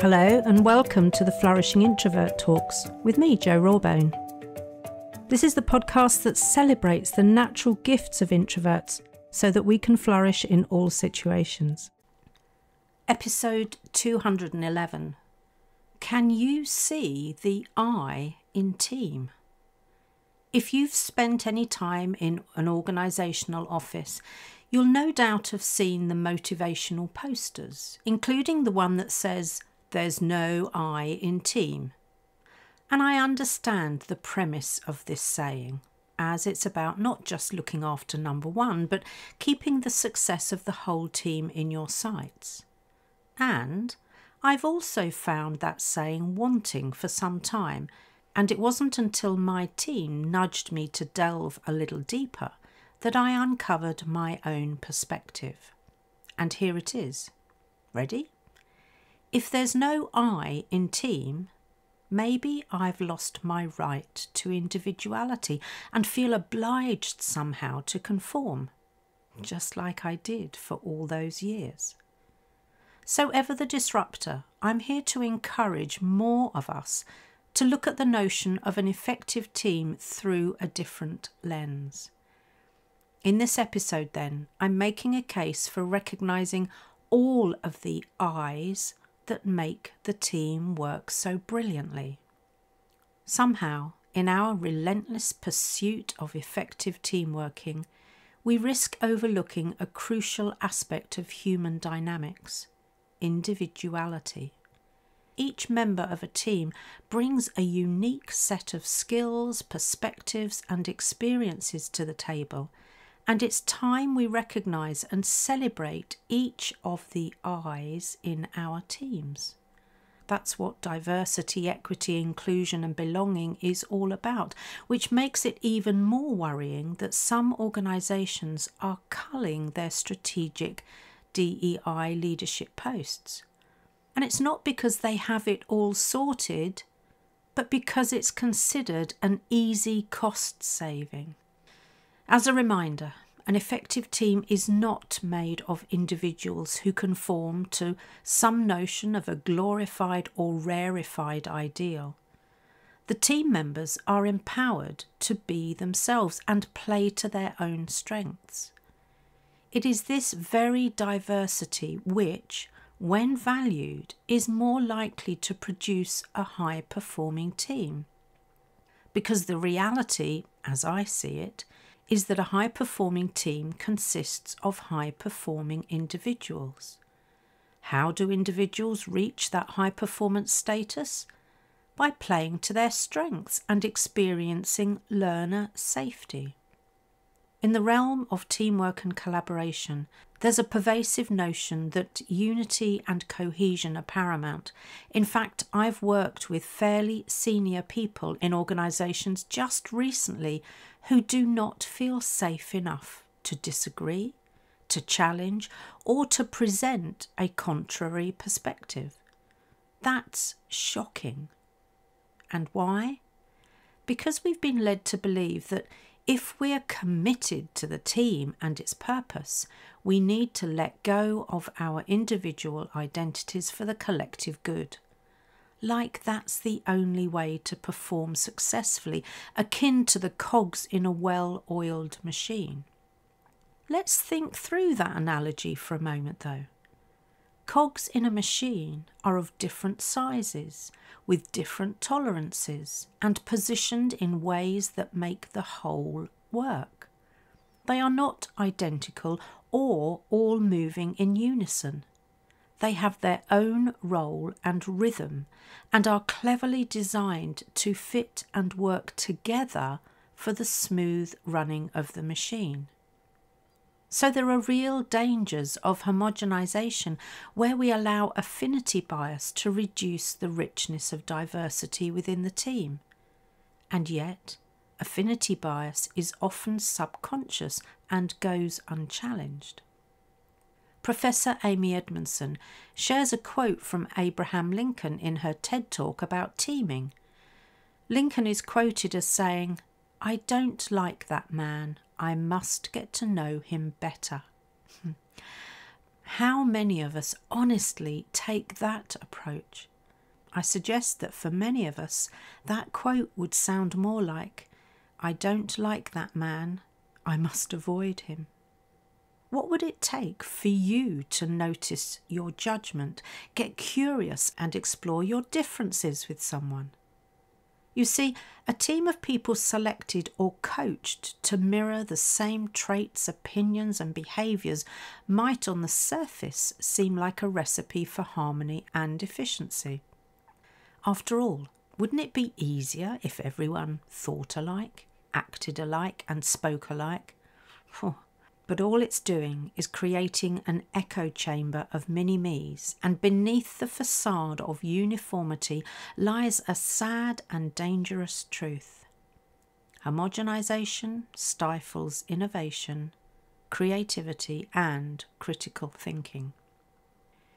Hello and welcome to the Flourishing Introvert Talks with me, Jo Rawbone. This is the podcast that celebrates the natural gifts of introverts so that we can flourish in all situations. Episode 211. Can you see the I in team? If you've spent any time in an organisational office, you'll no doubt have seen the motivational posters, including the one that says, "There's no I in team." And I understand the premise of this saying, as it's about not just looking after number one, but keeping the success of the whole team in your sights. And I've also found that saying wanting for some time, and it wasn't until my team nudged me to delve a little deeper that I uncovered my own perspective. And here it is. Ready? If there's no I in team, maybe I've lost my right to individuality and feel obliged somehow to conform, just like I did for all those years. So ever the disruptor, I'm here to encourage more of us to look at the notion of an effective team through a different lens. In this episode then, I'm making a case for recognising all of the I's that make the team work so brilliantly. Somehow, in our relentless pursuit of effective teamworking, we risk overlooking a crucial aspect of human dynamics, individuality. Each member of a team brings a unique set of skills, perspectives and experiences to the table, and it's time we recognise and celebrate each of the I's in our teams. That's what diversity, equity, inclusion and belonging is all about, which makes it even more worrying that some organisations are culling their strategic DEI leadership posts. And it's not because they have it all sorted, but because it's considered an easy cost saving. As a reminder, an effective team is not made of individuals who conform to some notion of a glorified or rarefied ideal. The team members are empowered to be themselves and play to their own strengths. It is this very diversity which, when valued, is more likely to produce a high-performing team. Because the reality, as I see it, is that a high-performing team consists of high-performing individuals. How do individuals reach that high-performance status? By playing to their strengths and experiencing learner safety. In the realm of teamwork and collaboration, there's a pervasive notion that unity and cohesion are paramount. In fact, I've worked with fairly senior people in organisations just recently who do not feel safe enough to disagree, to challenge, or to present a contrary perspective. That's shocking. And why? Because we've been led to believe that if we are committed to the team and its purpose, we need to let go of our individual identities for the collective good. Like that's the only way to perform successfully, akin to the cogs in a well-oiled machine. Let's think through that analogy for a moment though. Cogs in a machine are of different sizes, with different tolerances, and positioned in ways that make the whole work. They are not identical or all moving in unison. They have their own role and rhythm, and are cleverly designed to fit and work together for the smooth running of the machine. So there are real dangers of homogenisation where we allow affinity bias to reduce the richness of diversity within the team. And yet, affinity bias is often subconscious and goes unchallenged. Professor Amy Edmondson shares a quote from Abraham Lincoln in her TED Talk about teaming. Lincoln is quoted as saying, "I don't like that man. I must get to know him better." How many of us honestly take that approach? I suggest that for many of us, that quote would sound more like, "I don't like that man, I must avoid him." What would it take for you to notice your judgment, get curious and explore your differences with someone? You see, a team of people selected or coached to mirror the same traits, opinions and behaviours might on the surface seem like a recipe for harmony and efficiency. After all, wouldn't it be easier if everyone thought alike, acted alike and spoke alike? But all it's doing is creating an echo chamber of mini-me's, and beneath the facade of uniformity lies a sad and dangerous truth. Homogenisation stifles innovation, creativity and critical thinking.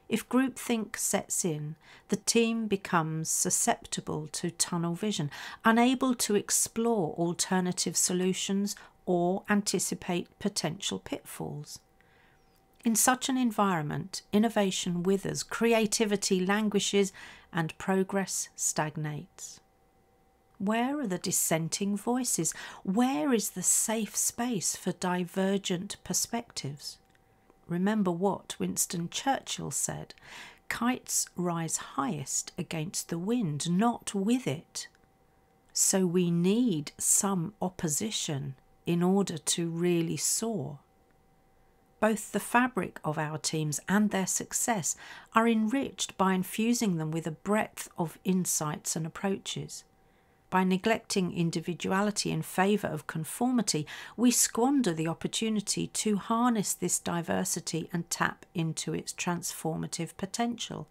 If groupthink sets in, the team becomes susceptible to tunnel vision, unable to explore alternative solutions or anticipate potential pitfalls. In such an environment, innovation withers, creativity languishes, and progress stagnates. Where are the dissenting voices? Where is the safe space for divergent perspectives? Remember what Winston Churchill said, "Kites rise highest against the wind, not with it." So we need some opposition in order to really soar. Both the fabric of our teams and their success are enriched by infusing them with a breadth of insights and approaches. By neglecting individuality in favour of conformity, we squander the opportunity to harness this diversity and tap into its transformative potential.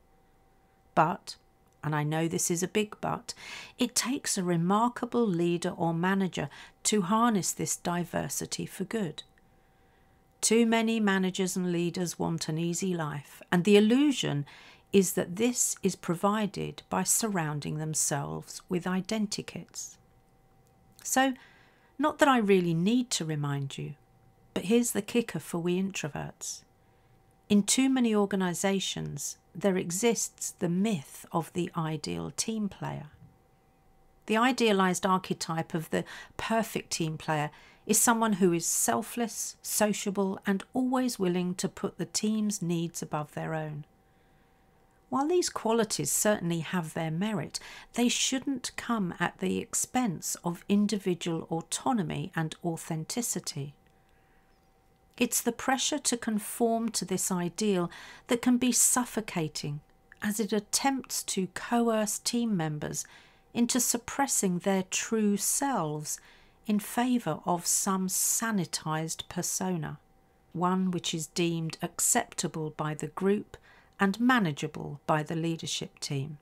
But, and I know this is a big but, it takes a remarkable leader or manager to harness this diversity for good. Too many managers and leaders want an easy life, and the illusion is that this is provided by surrounding themselves with identikits. So, not that I really need to remind you, but here's the kicker for we introverts. In too many organisations, there exists the myth of the ideal team player. The idealised archetype of the perfect team player is someone who is selfless, sociable, and always willing to put the team's needs above their own. While these qualities certainly have their merit, they shouldn't come at the expense of individual autonomy and authenticity. It's the pressure to conform to this ideal that can be suffocating, as it attempts to coerce team members into suppressing their true selves in favour of some sanitised persona, one which is deemed acceptable by the group and manageable by the leadership team.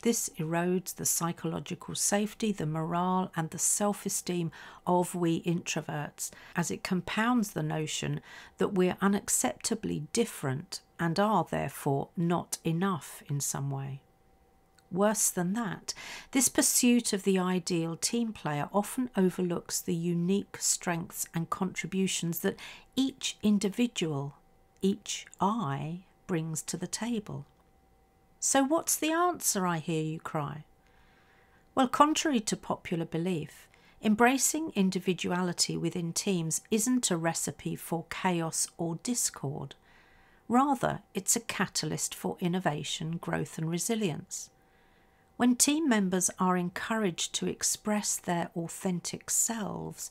This erodes the psychological safety, the morale and the self-esteem of we introverts, as it compounds the notion that we're unacceptably different and are therefore not enough in some way. Worse than that, this pursuit of the ideal team player often overlooks the unique strengths and contributions that each individual, each I, brings to the table. So what's the answer, I hear you cry? Well, contrary to popular belief, embracing individuality within teams isn't a recipe for chaos or discord. Rather, it's a catalyst for innovation, growth and resilience. When team members are encouraged to express their authentic selves,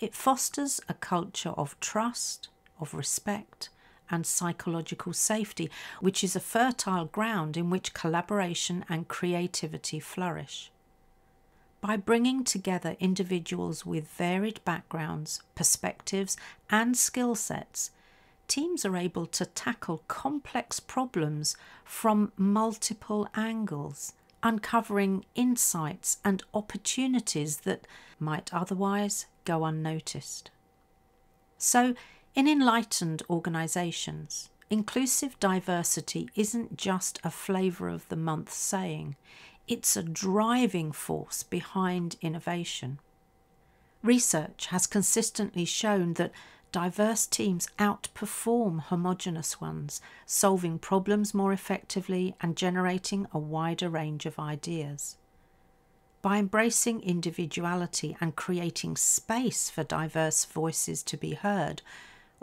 it fosters a culture of trust, of respect, and psychological safety, which is a fertile ground in which collaboration and creativity flourish. By bringing together individuals with varied backgrounds, perspectives, and skill sets, teams are able to tackle complex problems from multiple angles, uncovering insights and opportunities that might otherwise go unnoticed. So, in enlightened organisations, inclusive diversity isn't just a flavour of the month saying, it's a driving force behind innovation. Research has consistently shown that diverse teams outperform homogeneous ones, solving problems more effectively and generating a wider range of ideas. By embracing individuality and creating space for diverse voices to be heard,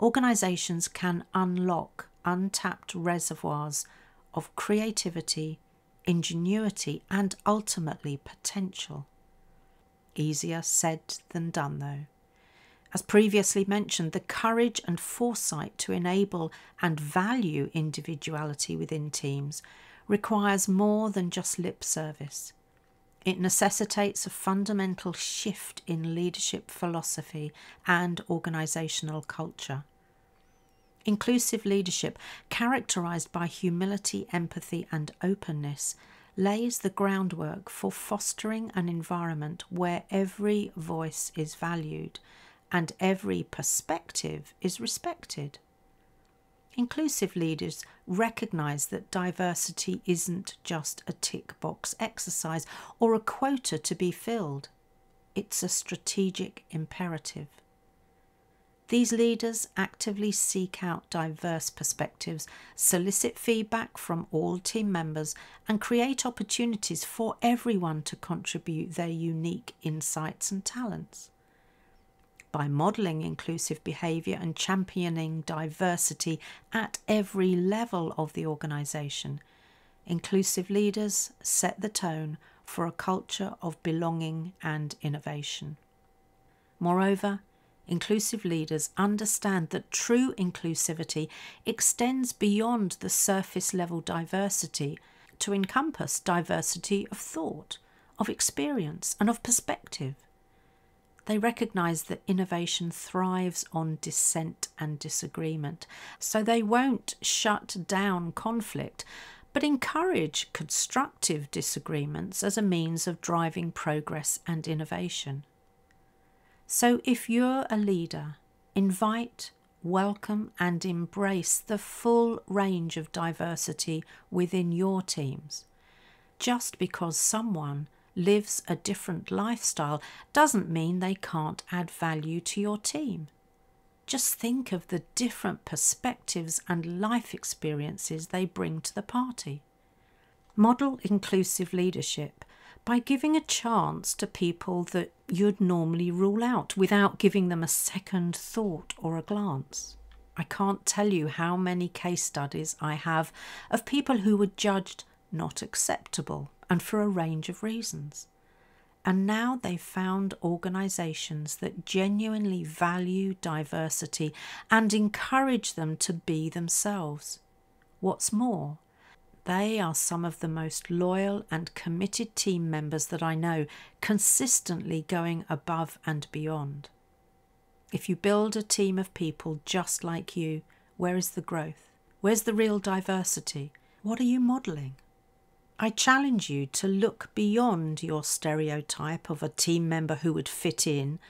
organisations can unlock untapped reservoirs of creativity, ingenuity, and ultimately potential. Easier said than done, though. As previously mentioned, the courage and foresight to enable and value individuality within teams requires more than just lip service. It necessitates a fundamental shift in leadership philosophy and organisational culture. Inclusive leadership, characterised by humility, empathy and openness, lays the groundwork for fostering an environment where every voice is valued and every perspective is respected. Inclusive leaders recognise that diversity isn't just a tick box exercise or a quota to be filled. It's a strategic imperative. These leaders actively seek out diverse perspectives, solicit feedback from all team members, and create opportunities for everyone to contribute their unique insights and talents. By modelling inclusive behaviour and championing diversity at every level of the organisation, inclusive leaders set the tone for a culture of belonging and innovation. Moreover, inclusive leaders understand that true inclusivity extends beyond the surface level diversity to encompass diversity of thought, of experience and of perspective. They recognise that innovation thrives on dissent and disagreement, so they won't shut down conflict, but encourage constructive disagreements as a means of driving progress and innovation. So if you're a leader, invite, welcome and embrace the full range of diversity within your teams. Just because someone lives a different lifestyle doesn't mean they can't add value to your team. Just think of the different perspectives and life experiences they bring to the party. Model inclusive leadership by giving a chance to people that you'd normally rule out without giving them a second thought or a glance. I can't tell you how many case studies I have of people who were judged not acceptable, and for a range of reasons. And now they've found organisations that genuinely value diversity and encourage them to be themselves. What's more, they are some of the most loyal and committed team members that I know, consistently going above and beyond. If you build a team of people just like you, where is the growth? Where's the real diversity? What are you modelling? I challenge you to look beyond your stereotype of a team member who would fit in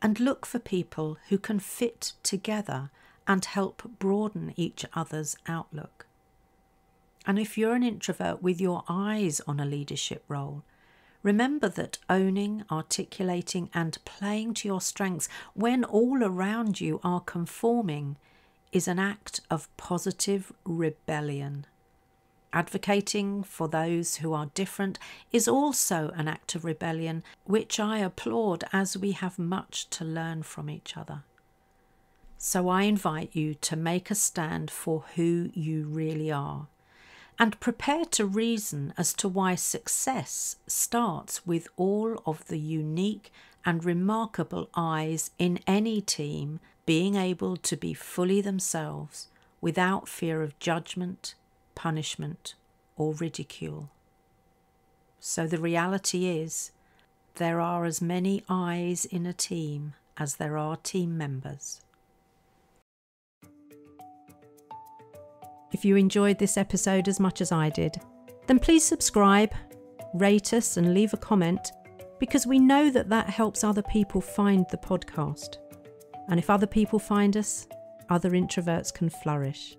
and look for people who can fit together and help broaden each other's outlook. And if you're an introvert with your eyes on a leadership role, remember that owning, articulating and playing to your strengths when all around you are conforming is an act of positive rebellion. Advocating for those who are different is also an act of rebellion, which I applaud as we have much to learn from each other. So I invite you to make a stand for who you really are and prepare to reason as to why success starts with all of the unique and remarkable eyes in any team being able to be fully themselves without fear of judgment, punishment or ridicule. So the reality is, there are as many eyes in a team as there are team members. If you enjoyed this episode as much as I did, then please subscribe, rate us and leave a comment, because we know that that helps other people find the podcast. And if other people find us, other introverts can flourish.